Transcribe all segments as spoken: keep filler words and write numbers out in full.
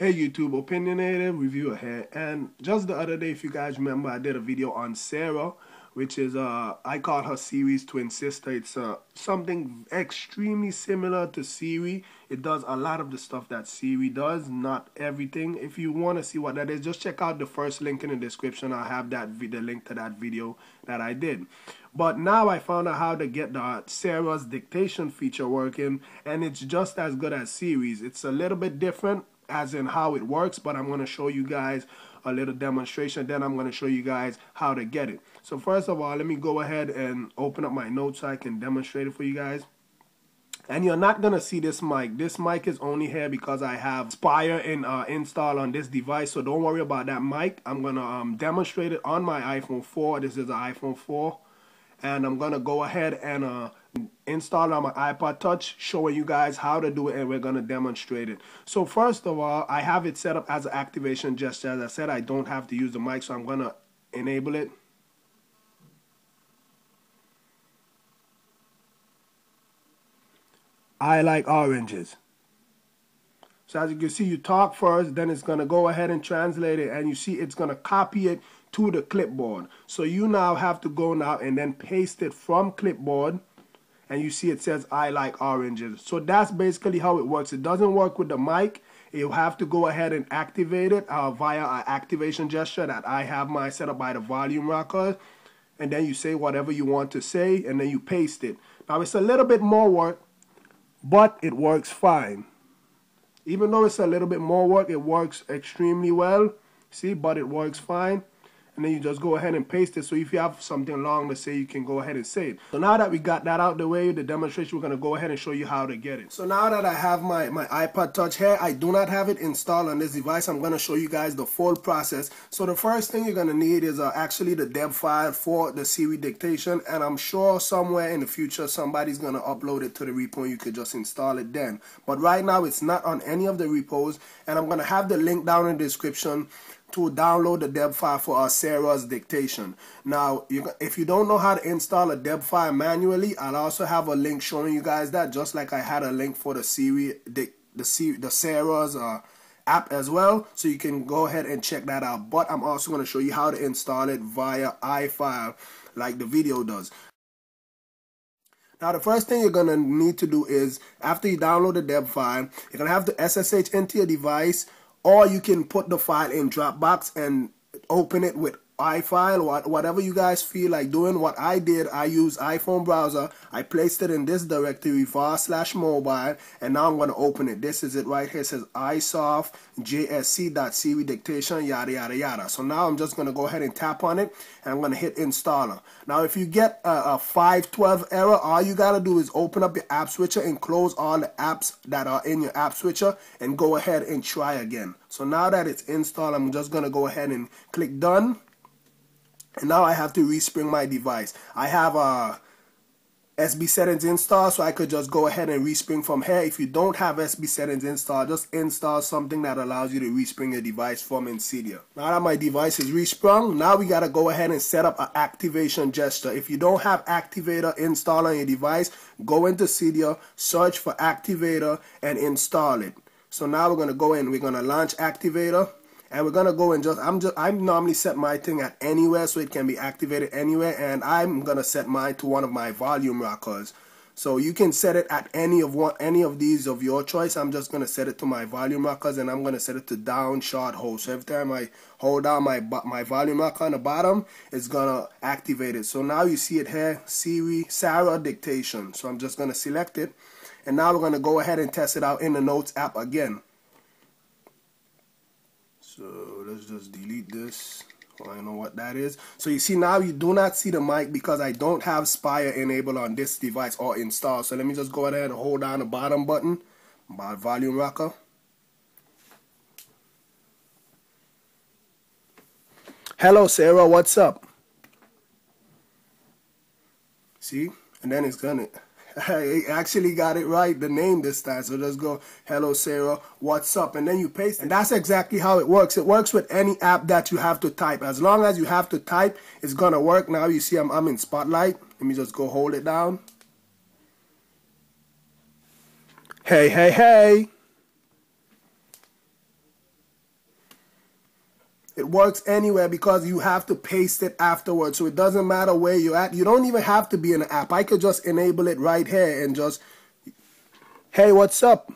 Hey YouTube, opinionated reviewer here, and just the other day, if you guys remember, I did a video on Sara, which is uh I call her Siri's twin sister. It's uh something extremely similar to Siri. It does a lot of the stuff that Siri does, not everything. If you want to see what that is, just check out the first link in the description. I'll have that video, link to that video that I did. But now I found out how to get the Sara's dictation feature working, and it's just as good as Siri's. It's a little bit different as in how it works, but I'm going to show you guys a little demonstration, then I'm going to show you guys how to get it. So first of all, let me go ahead and open up my notes so I can demonstrate it for you guys. And you're not going to see this mic. This mic is only here because I have Spire in, uh, installed on this device, so don't worry about that mic. I'm going to um, demonstrate it on my iPhone four. This is an iPhone four. And I'm going to go ahead and uh, install on my iPod Touch, showing you guys how to do it, and we're going to demonstrate it. So first of all, I have it set up as an activation gesture. As I said, I don't have to use the mic, so I'm going to enable it. I like oranges. So as you can see, you talk first, then it's going to go ahead and translate it, and you see it's going to copy it to the clipboard. So you now have to go now and then paste it from clipboard, and you see it says I like oranges. So that's basically how it works. It doesn't work with the mic. You have to go ahead and activate it uh, via an activation gesture that I have mine set up by the volume rocker, and then you say whatever you want to say, and then you paste it. Now it's a little bit more work, but it works fine. Even though it's a little bit more work, it works extremely well. See, but it works fine. And then you just go ahead and paste it. So if you have something long to say, you can go ahead and say it. So now that we got that out the way, the demonstration, we're going to go ahead and show you how to get it. So now that I have my, my iPod Touch here, I do not have it installed on this device. I'm going to show you guys the full process. So the first thing you're going to need is uh, actually the deb file for the Siri dictation. And I'm sure somewhere in the future, somebody's going to upload it to the repo. You could just install it then. But right now, it's not on any of the repos. And I'm going to have the link down in the description to download the deb file for our Sara's dictation. Now, you, if you don't know how to install a deb file manually, I'll also have a link showing you guys that, just like I had a link for the Siri, the the, the Sara's uh, app as well, so you can go ahead and check that out. But I'm also going to show you how to install it via iFile, like the video does. Now, the first thing you're going to need to do is, after you download the deb file, you're going to have to S S H into your device, or you can put the file in Dropbox and open it with iFile, whatever you guys feel like doing. What I did, I used iPhone browser, I placed it in this directory, var slash mobile, and now I'm going to open it. This is it right here. It says isoft.jsc.siri dictation, yada, yada, yada. So now I'm just going to go ahead and tap on it, and I'm going to hit installer. Now, if you get a, a five twelve error, all you got to do is open up your app switcher and close all the apps that are in your app switcher and go ahead and try again. So now that it's installed, I'm just going to go ahead and click done. And now I have to respring my device. I have uh, S B settings installed, so I could just go ahead and respring from here. If you don't have S B settings installed, just install something that allows you to respring your device from Cydia. Now that my device is resprung, now we got to go ahead and set up an activation gesture. If you don't have activator installed on your device, go into Cydia, search for activator, and install it. So now we're going to go in, we're going to launch activator. And we're gonna go and just I'm just I normally set my thing at anywhere so it can be activated anywhere, and I'm gonna set mine to one of my volume rockers. So you can set it at any of one any of these of your choice. I'm just gonna set it to my volume rockers, and I'm gonna set it to down short hold. So every time I hold down my my volume rocker on the bottom, it's gonna activate it. So now you see it here, Siri Sara dictation. So I'm just gonna select it, and now we're gonna go ahead and test it out in the Notes app again. So let's just delete this. I don't know what that is. So you see now you do not see the mic because I don't have Spire enabled on this device or installed. So let me just go ahead and hold down the bottom button, my volume rocker. Hello Sara, what's up? See, and then it's gonna. I actually got it right, the name this time. So just go, hello Sara, what's up? And then you paste it. And that's exactly how it works. It works with any app that you have to type. As long as you have to type, it's going to work. Now you see I'm, I'm in Spotlight. Let me just go hold it down. Hey, hey, hey. It works anywhere because you have to paste it afterwards. So it doesn't matter where you're at. You don't even have to be in an app. I could just enable it right here and just, hey, what's up?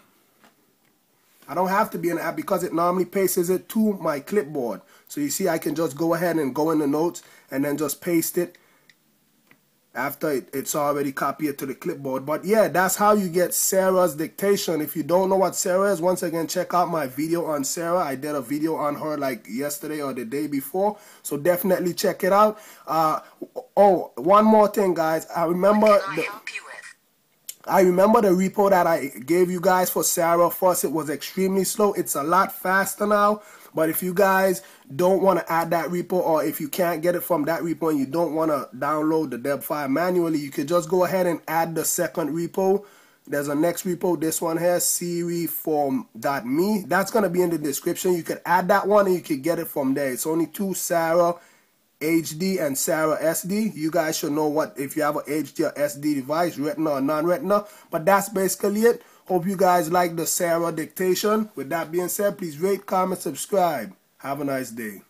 I don't have to be in an app because it normally pastes it to my clipboard. So you see, I can just go ahead and go in the notes and then just paste it after it, it's already copied to the clipboard. But yeah, that's how you get Sara's dictation. If you don't know what Sara is, once again, check out my video on Sara. I did a video on her like yesterday or the day before. So definitely check it out. Uh, oh, one more thing, guys. I remember... What can I help you with? I remember the repo that I gave you guys for Sara first. It was extremely slow. It's a lot faster now. But if you guys don't want to add that repo, or if you can't get it from that repo and you don't want to download the deb file manually, you could just go ahead and add the second repo. There's a next repo, this one here, Siri For me. That's going to be in the description. You could add that one and you could get it from there. It's only two, Sara H D and Sara S D. You guys should know what, if you have an H D or S D device, retina or non-retina. But that's basically it. Hope you guys like the Sara dictation. With that being said, please rate, comment, subscribe. Have a nice day.